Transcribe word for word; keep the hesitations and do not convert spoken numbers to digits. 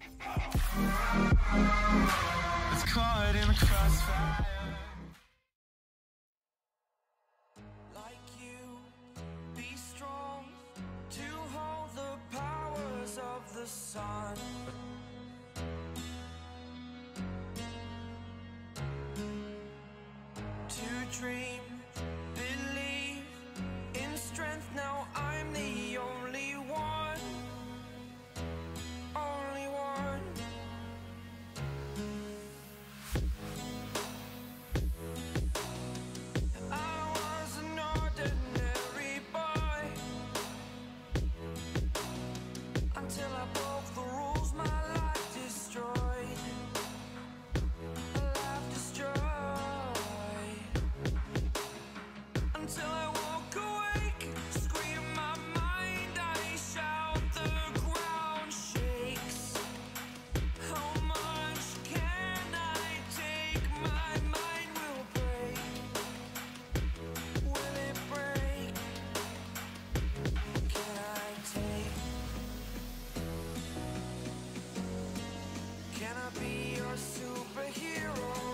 It's caught in the crossfire. Like you, be strong to hold the powers of the sun. To dream, believe in strength. Now I'm the only one, only one. I was an ordinary boy until I broke the rules. My life destroyed. My life destroyed. Can I be your superhero?